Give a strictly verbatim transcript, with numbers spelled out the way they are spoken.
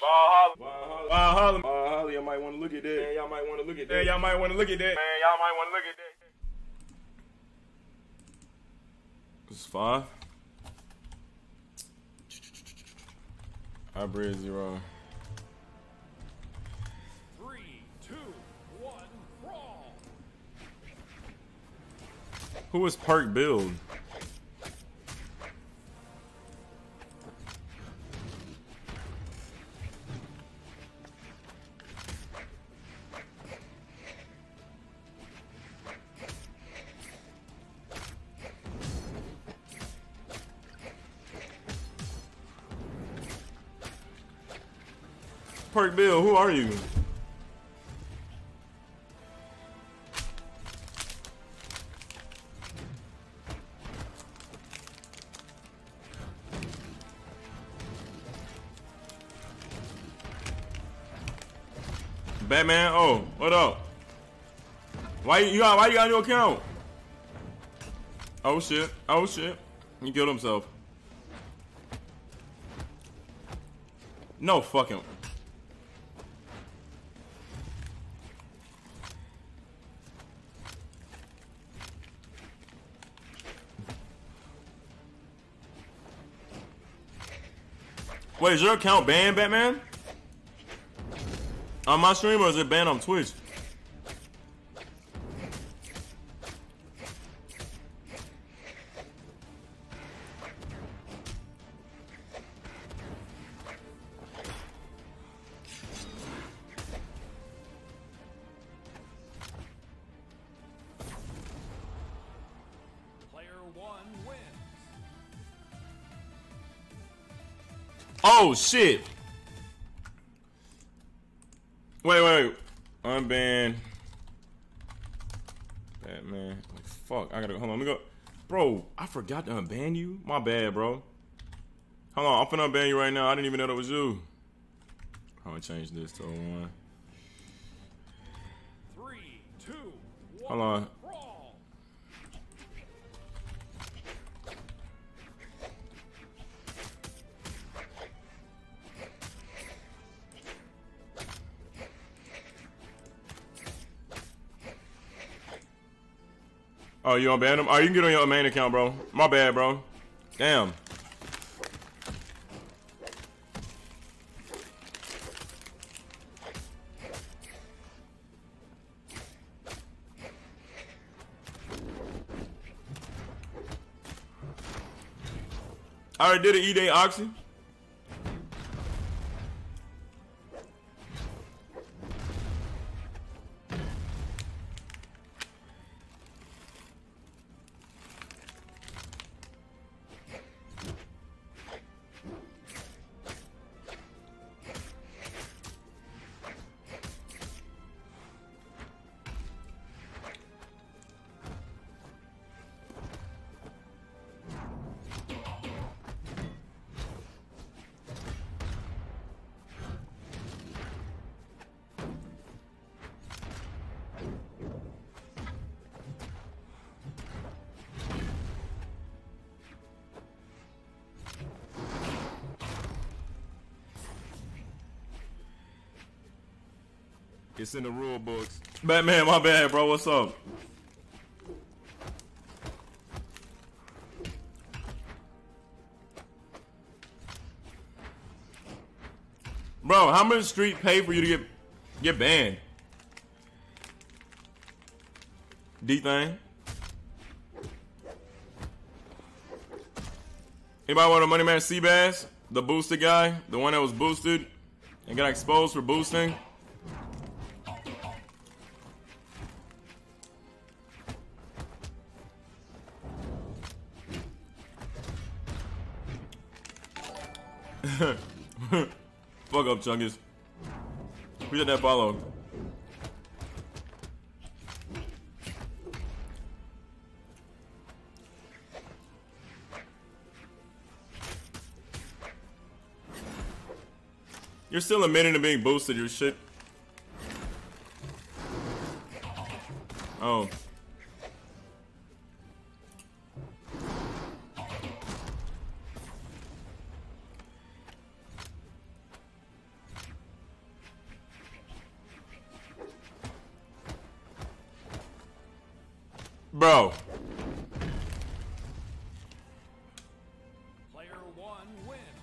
Valhalla. Valhalla. Y'all might want to look at that. Y'all might want to look at that. Y'all might want to look at that. Y'all might want to look at that. It's five. I bread zero. Three, two, one, brawl. Who is Park Build? Park Bill, who are you? Batman, oh, what up? Why you got why you got your account? Oh shit, oh shit. He killed himself. No fucking Wait, is your account banned, Batman? On my stream, or is it banned on Twitch? Player one wins. Oh shit! Wait, wait, wait. Unbanned. Batman. Like, fuck, I gotta go. Hold on, let me go. Bro, I forgot to unban you. My bad, bro. Hold on, I'm finna unban you right now. I didn't even know that was you. I'm gonna change this to one. Three, two, one. Hold on. Oh, you unbanned him? Oh, you can get on your main account, bro. My bad, bro. Damn. I already did an E-Day Oxy. It's in the rule books. Batman, my bad, bro. What's up? Bro, how much street pay for you to get get banned? DThang. Anybody want a Money Man Seabass? The boosted guy? The one that was boosted and got exposed for boosting? Fuck up, Chungus. We did that follow. You're still admitting to being boosted, your shit. Oh. Bro. Player one wins.